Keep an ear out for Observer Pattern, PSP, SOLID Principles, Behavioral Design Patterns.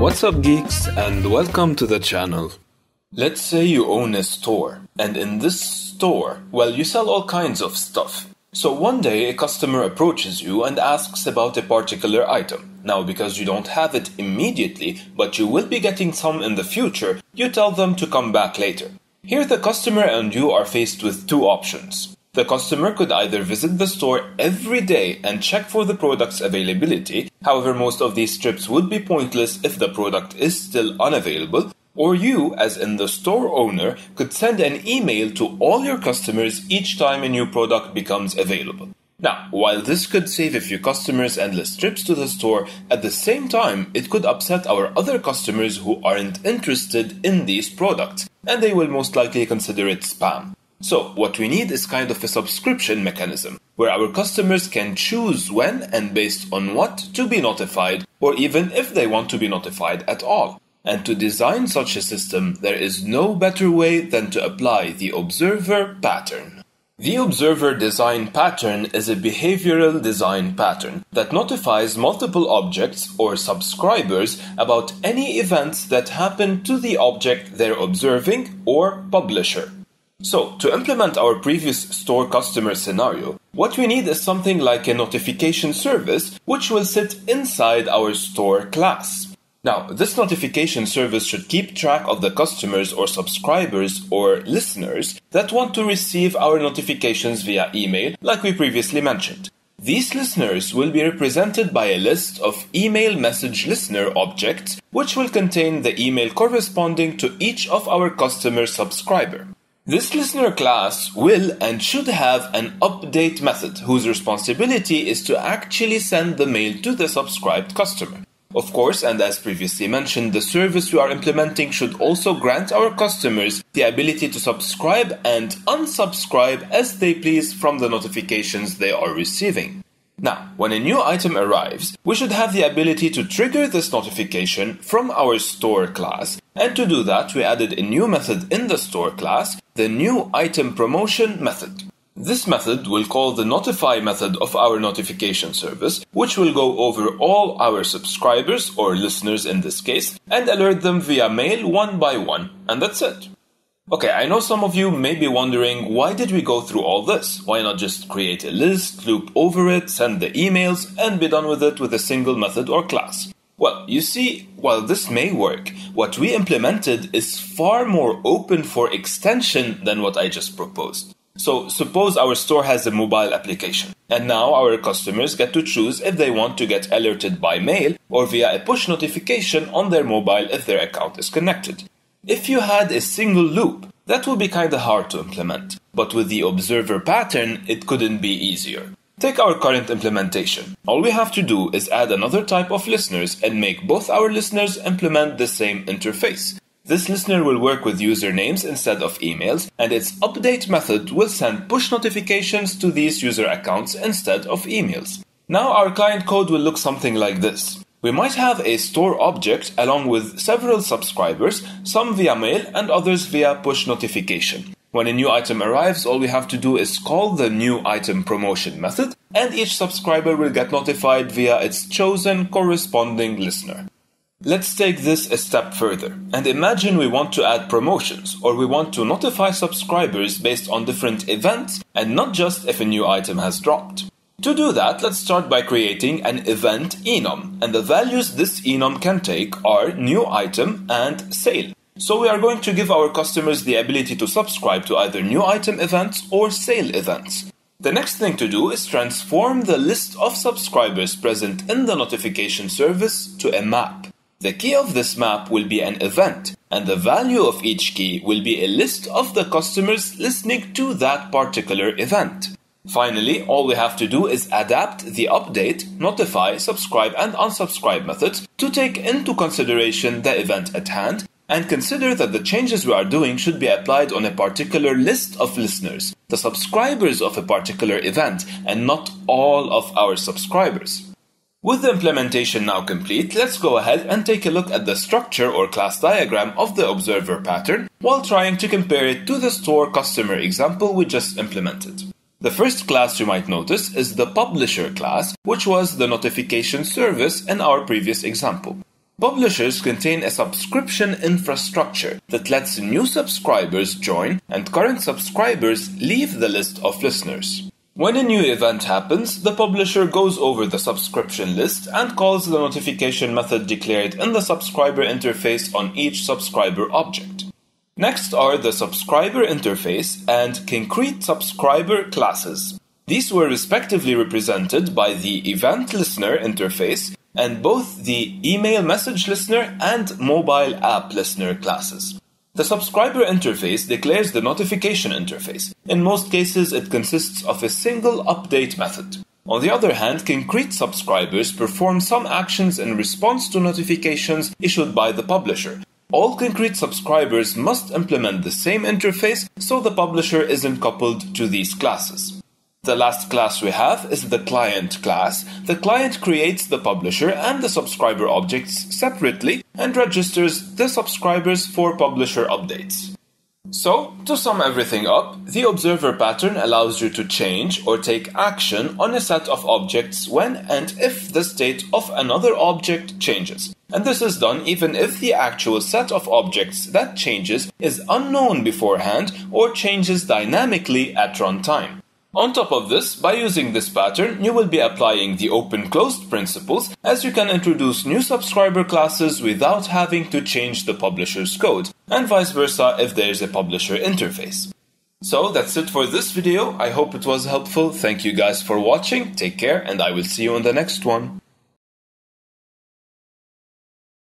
What's up, geeks, and welcome to the channel. Let's say you own a store, and in this store, well, you sell all kinds of stuff. So one day a customer approaches you and asks about a particular item. Now, because you don't have it immediately, but you will be getting some in the future, you tell them to come back later. Here the customer and you are faced with two options. The customer could either visit the store every day and check for the product's availability, however most of these trips would be pointless if the product is still unavailable, or you, as in the store owner, could send an email to all your customers each time a new product becomes available. Now, while this could save a few customers endless trips to the store, at the same time, it could upset our other customers who aren't interested in these products, and they will most likely consider it spam. So, what we need is kind of a subscription mechanism, where our customers can choose when and based on what to be notified, or even if they want to be notified at all. And to design such a system, there is no better way than to apply the Observer Pattern. The Observer Design Pattern is a behavioral design pattern that notifies multiple objects or subscribers about any events that happen to the object they're observing or publisher. So, to implement our previous store customer scenario, what we need is something like a notification service which will sit inside our store class. Now, this notification service should keep track of the customers or subscribers or listeners that want to receive our notifications via email, like we previously mentioned. These listeners will be represented by a list of email message listener objects, which will contain the email corresponding to each of our customer subscriber. This listener class will and should have an update method, whose responsibility is to actually send the mail to the subscribed customer. Of course, and as previously mentioned, the service we are implementing should also grant our customers the ability to subscribe and unsubscribe as they please from the notifications they are receiving. Now, when a new item arrives, we should have the ability to trigger this notification from our store class, and to do that we added a new method in the store class, the new item promotion method. This method will call the notify method of our notification service, which will go over all our subscribers or listeners in this case, and alert them via mail one by one, and that's it. Okay, I know some of you may be wondering, why did we go through all this? Why not just create a list, loop over it, send the emails, and be done with it with a single method or class? Well, you see, while this may work, what we implemented is far more open for extension than what I just proposed. So, suppose our store has a mobile application, and now our customers get to choose if they want to get alerted by mail or via a push notification on their mobile if their account is connected. If you had a single loop, that would be kinda hard to implement, but with the observer pattern, it couldn't be easier. Take our current implementation. All we have to do is add another type of listeners and make both our listeners implement the same interface. This listener will work with usernames instead of emails, and its update method will send push notifications to these user accounts instead of emails. Now our client code will look something like this. We might have a store object along with several subscribers, some via mail and others via push notification. When a new item arrives, all we have to do is call the new item promotion method, and each subscriber will get notified via its chosen corresponding listener. Let's take this a step further, and imagine we want to add promotions, or we want to notify subscribers based on different events, and not just if a new item has dropped. To do that, let's start by creating an event enum, and the values this enum can take are new item and sale. So we are going to give our customers the ability to subscribe to either new item events or sale events. The next thing to do is transform the list of subscribers present in the notification service to a map. The key of this map will be an event, and the value of each key will be a list of the customers listening to that particular event. Finally, all we have to do is adapt the update, notify, subscribe, and unsubscribe methods to take into consideration the event at hand, and consider that the changes we are doing should be applied on a particular list of listeners, the subscribers of a particular event, and not all of our subscribers. With the implementation now complete, let's go ahead and take a look at the structure or class diagram of the observer pattern while trying to compare it to the store customer example we just implemented. The first class you might notice is the publisher class, which was the notification service in our previous example. Publishers contain a subscription infrastructure that lets new subscribers join and current subscribers leave the list of listeners. When a new event happens, the publisher goes over the subscription list and calls the notification method declared in the subscriber interface on each subscriber object. Next are the subscriber interface and concrete subscriber classes. These were respectively represented by the event listener interface and both the email message listener and mobile app listener classes. The subscriber interface declares the notification interface. In most cases, it consists of a single update method. On the other hand, concrete subscribers perform some actions in response to notifications issued by the publisher. All concrete subscribers must implement the same interface, so the publisher isn't coupled to these classes. The last class we have is the client class. The client creates the publisher and the subscriber objects separately and registers the subscribers for publisher updates. So, to sum everything up, the observer pattern allows you to change or take action on a set of objects when and if the state of another object changes. And this is done even if the actual set of objects that changes is unknown beforehand or changes dynamically at runtime. On top of this, by using this pattern, you will be applying the open-closed principles, as you can introduce new subscriber classes without having to change the publisher's code, and vice versa if there's a publisher interface. So that's it for this video. I hope it was helpful. Thank you guys for watching. Take care, and I will see you on the next one.